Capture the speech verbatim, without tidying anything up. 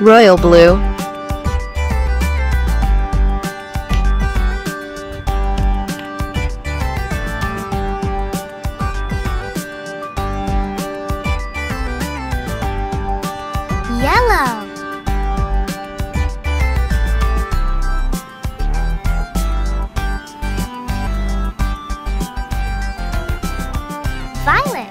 royal blue, yellow, violet,